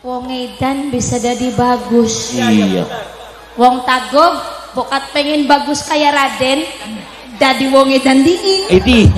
Wong edan bisa jadi bagus. Iya. Wong tagog bokat pengen bagus kayak Raden, dadi wong edan diin. Edi.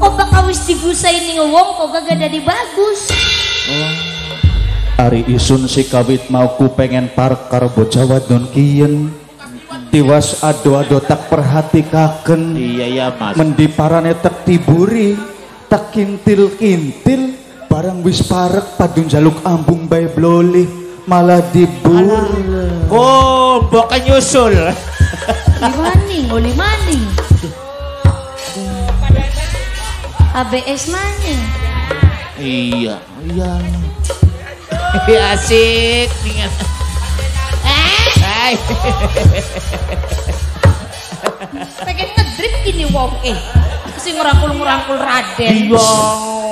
Kok bakal wis digusain ning wong kok gak jadi bagus. Ari isun si kawit mau ku pengen park karo bocah wadon kien. Tiwas ado-ado tak perhatikaken. Iya ya Mas. Mendiparane tak tiburi, tak kintil-kintil. Barang wis parek padun jaluk ambung bae bloleh malah dibur. Oh, bok nyusul. Dimani, oleh mani. ABS mani. Iya, iya. Asik dengan. Hai. Pengen ngedrip gini wong sing ngurangkul-ngurangkul Raden. Iya.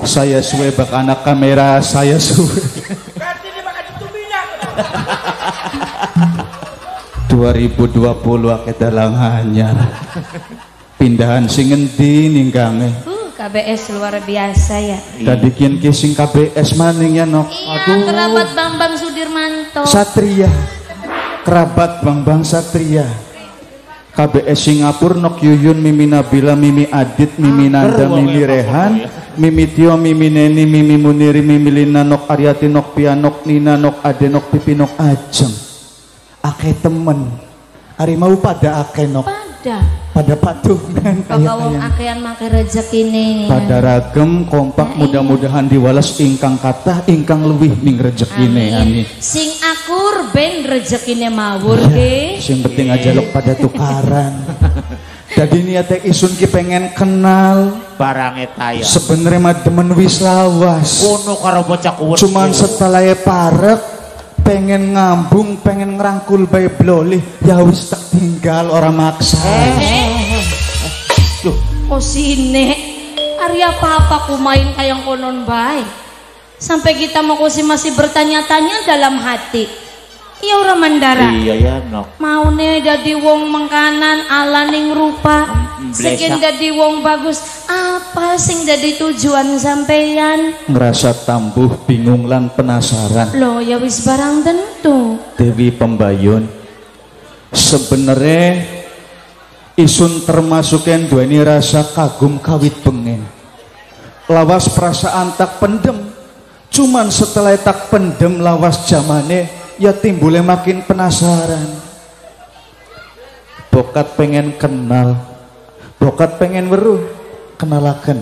Saya suwe bak anak kamera, saya suwe. Berarti dia bakal dituminya. 2020 akeh dalang anyar. Pindahan sing endi ning kange? KBS luar biasa ya. Tadi kian kising KBS maning ya nok. Iya, kerabat Bambang Sudirmanto. Satria. Kerabat Bambang Satria. KBS Singapur nok Yuyun, Mimi Nabila, Mimi Adit, Mimi Nanda, Mimi Rehan, Mimi Tio, Mimi Neni, Mimi Muniri, Mimi Lina, nok Aryati, nok Pia, nok Nina, nok Ade, nok Pipi, nok Ajeng. Ake temen hari mau pada ake nok pada patungan kawong akean make rezeki ini pada ragem kompak ya, mudah-mudahan diwales ingkang kathah ingkang luwih ning rezekine amin sing akur ben rezekine mawur nggih ya, sing penting aja lek pada tukaran. Jadi niate isun ki pengen kenal barang eta ya. Sebenere mah demen wis lawas. Ono karo bocah kuwet. Cuman setelah parek pengen ngambung, pengen ngerangkul bae bloleh, ya wis tak tinggal orang maksa. Loh, kosine ari apa-apa ku main kayang konon bae. Sampai kita mau kosi masih bertanya-tanya dalam hati. Iya ora mandara. Iya ya, nok. Maune dadi wong mengkanan ala ning rupa. Sekin dadi wong bagus. Apa sing dadi tujuan sampeyan? Ngerasa tambuh bingung lan penasaran. Loh, ya wis barang tentu. Dewi Pembayun. Sebenere isun termasuk yang duweni rasa kagum kawit pengen. Lawas perasaan tak pendem. Cuman setelah tak pendem lawas jamane ya timbulnya makin penasaran. Bokat pengen kenal, bokat pengen weruh, kenalaken.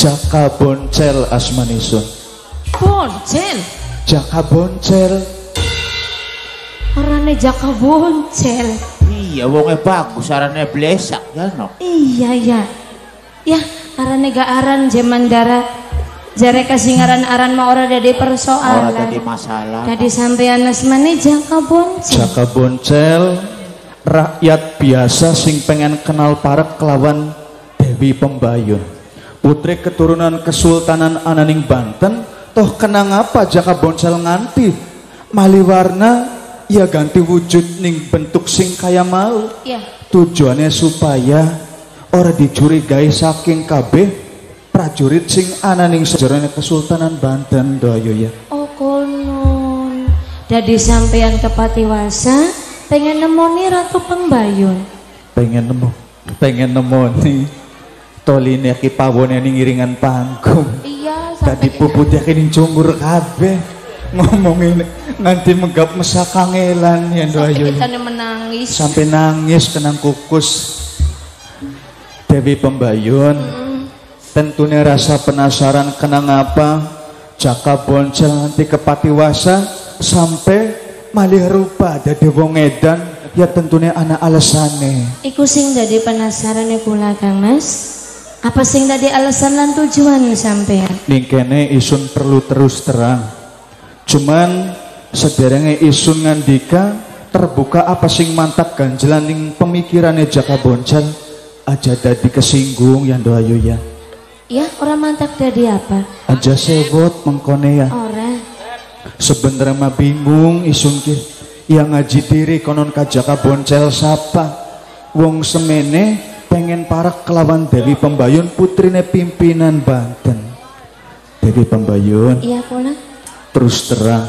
Jaka Boncel asmanisun. Boncel. Jaka Boncel. Arane Jaka Boncel. Iya, wonge bagus, arane blesak ya no. Iya ya. Ya, arane gak aran Jemandara. Jare kasingaran aran mah ora dadi persoalan. Ora dadi masalah. Dadi sampeyan asmane Jaka Boncel. Jaka Boncel rakyat biasa sing pengen kenal parek kelawan Dewi Pembayun. Putri keturunan Kesultanan Ananing Banten, toh kenang apa Jaka Boncel nganti maliwarna ya ganti wujud ning bentuk sing kaya mau. Ya. Tujuannya supaya ora dicurigai saking kabeh prajurit sing ana ning sejarahne Kesultanan Banten doyo ya. Oh konon. Dadi sampean kepatiwasa pengen nemoni Ratu Pembayun. Pengen nemu, pengen nemoni toline ki pawone ning iringan panggung. Iya, dadi puputnya ki ning jungkur kabeh ngomongin nganti megap mesa kangelan ya doyo. Sampai menangis. Sampai nangis kenang kukus. Dewi Pembayun. Tentunya rasa penasaran kenang apa Jaka Boncel nanti kepatiwasa sampai malih rupa dadi wong edan ya tentunya anak alasane. Iku sing dadi penasaran kula Kang Mas. Apa sing dadi alasan lan tujuan sampean? Ning kene isun perlu terus terang. Cuman sederenge isun ngandika terbuka apa sing mantap ganjelan ning pemikirane Jaka Boncel aja dadi kesinggung yang doayo ya. Ya, orang mantap dari apa? Aja sebut mengkone ya. Orang. Sebenarnya mah bingung isun ki. Yang ngaji diri konon ka Jaka Boncel sapa. Wong semene pengen parek kelawan Dewi Pembayun putrine pimpinan Banten. Dewi Pembayun. Iya pola. Terus terang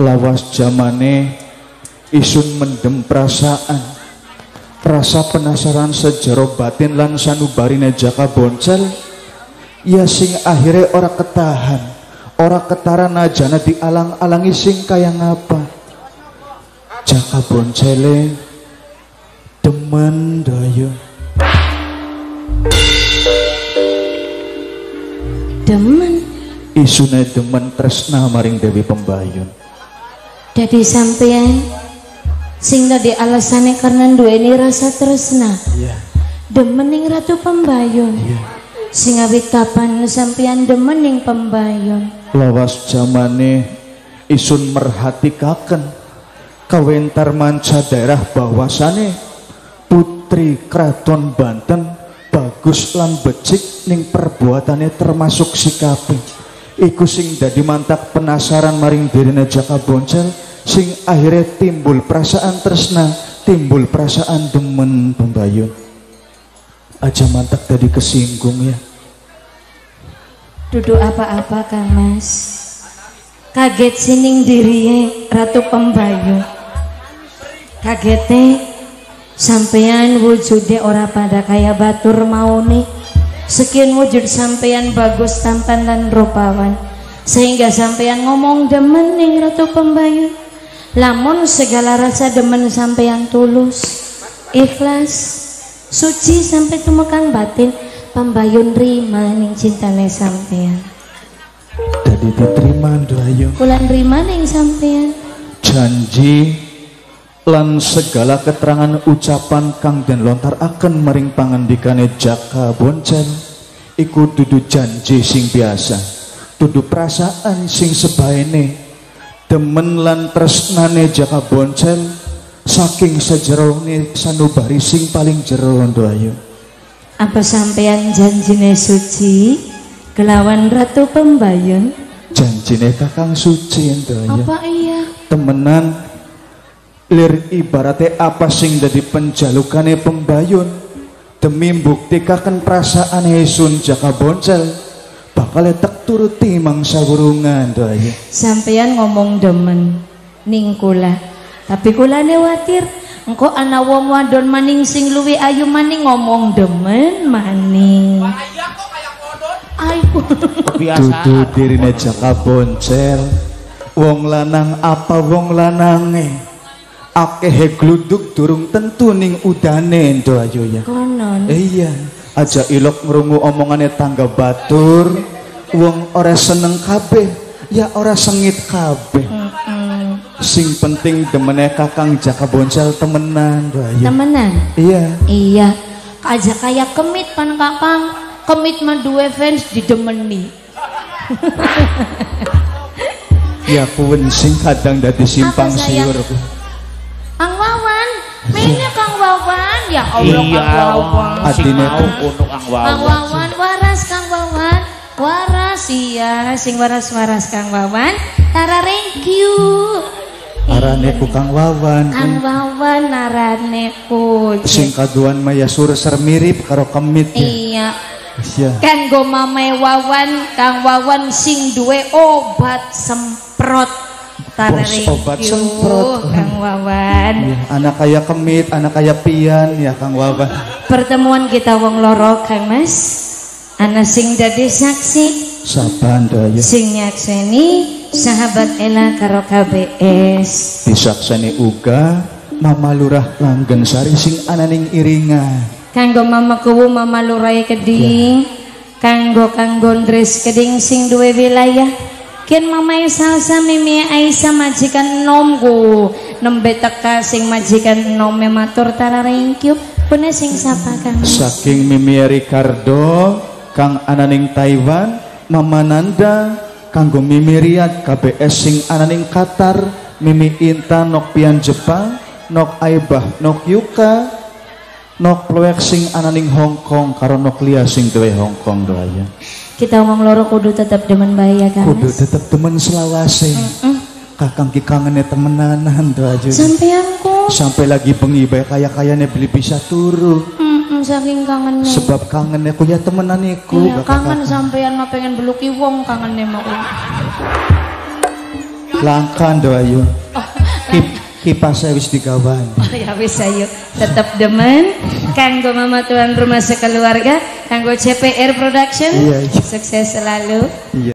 lawas jamane isun mendem perasaan, rasa penasaran sejero batin lan sanubarine Jaka Boncel ya sing akhirnya ora ketahan, ora ketaran ajana dialang-alangi sing kaya ngapa Jaka Boncele demen daya. Demen isune demen tresna maring Dewi Pembayun. Dadi sampeyan sing tadi alasannya karena duweni rasa tresna. Iya. Yeah. Demen ning Ratu Pembayun. Iya. Yeah. Sing awit kapan sampeyan demen ning Pembayun? Lawas jamane isun merhatikaken kawentar manca daerah bahwasane putri Kraton Banten bagus lan becik ning perbuatannya termasuk sikape. Iku sing dadi mantap penasaran maring dirine Jaka Boncel. Sing akhirnya timbul perasaan tresna, timbul perasaan demen Pembayun. Aja mantak tadi kesinggung ya. Duduk apa-apa Kang Mas. Kaget sining dirinya Ratu Pembayun. Kagete sampean wujudnya ora pada kaya batur maune. Sekian wujud sampean bagus tampan dan rupawan. Sehingga sampean ngomong demen ning Ratu Pembayun. Lamun segala rasa demen sampai yang tulus, ikhlas, suci sampai temukan batin, Pembayun rima ning cintane sampean. Dadi diterima doyo. Kulan rima ning sampean. Janji lan segala keterangan ucapan kang den lontar akan maring pangandikane Jaka Boncel. Iku dudu janji sing biasa, dudu perasaan sing sebaene. Demen lan tresnane Jaka Boncel saking sejerone sanubari sing paling jero ndoyo. Apa sampean janjine suci kelawan Ratu Pembayun? Janjine kakang suci ndoyo. Apa iya? Temenan lir ibarate apa sing dadi penjalukane Pembayun demi mbuktikaken perasaane sun Jaka Boncel. Bakal tak turuti mangsa burungan doanya. Sampeyan ngomong demen ning kula, tapi kula khawatir engko ana wong wadon maning sing luwi ayu maning ngomong demen maning. Bahaya kok kaya kodon. Aiku biasa. Dudu dirine Jaka Boncel. Wong lanang apa wong lanange. Akehe gluduk durung tentu ning udane doayo ya. Konon. Iya. Aja ilok merungu omongannya tangga batur wong ora seneng kabeh ya ora sengit kabeh. Sing penting demene kakang Jaka Boncel temenan doyo. Temenan? Iya iya. Aja kaya kemit pan kakang kemit maduwe fans didemeni. Ya kuen sing kadang dadi simpang siur Kang Wawan mainnya Kang Wawan. Ya Allah, iya, Kang Wawan waras, Kang Wawan waras, iya sing waras-waras Kang Wawan tararengkiu araneku Kang Wawan. Kang Wawan araneku sing kaduan maya surser mirip karo kemit ya. Iya yeah. Kan go mamae Wawan Kang Wawan sing duwe obat semprot. Bos obat semprot Kang Wawan. Anak kaya kemit, anak kaya pian ya Kang Wawan. Pertemuan kita wong loro Kang Mas. Ana sing dadi saksi. Saban daya. Sing nyakseni sahabat Ela karo KBS. Disakseni uga Mama Lurah Langgensari sing ana ning iringan. Kanggo Mama Kuwu Mama Lurae Keding. Ya. Kanggo Ndres Keding sing duwe wilayah. Ken mamae Salsa mimi Aisyah majikan nomku nembe teka sing majikan nome matur tararengkiu pune sing sapa Kang Mas. Saking mimi Ricardo kang ananing Taiwan Mama Nanda kanggo mimi Riyad KBS sing ananing Qatar mimi Inta nok pian Jepang nok Aibah nok Yuka nok Loek sing ananing Hong Kong karo nok Lia sing duwe Hong Kong doanya. Kita wong loro kudu tetap demen bahaya Kang Mas. Kudu tetap demen selawase. Kakang ki kangennya temenanan doa aja. Sampai aku. Sampai lagi bengi bae kaya-kayane beli bisa turu. saking kangennya. Sebab kangennya ku ya temenan iku. Iya, kangen sampean mah pengen beluki wong kangennya mah. Langkan do ayo. Kipas saya wis digawan. Oh ya wis ayo. Tetap demen. Kanggo mama tuan rumah sekeluarga, kanggo CPR production. Iya. Sukses selalu. Iya.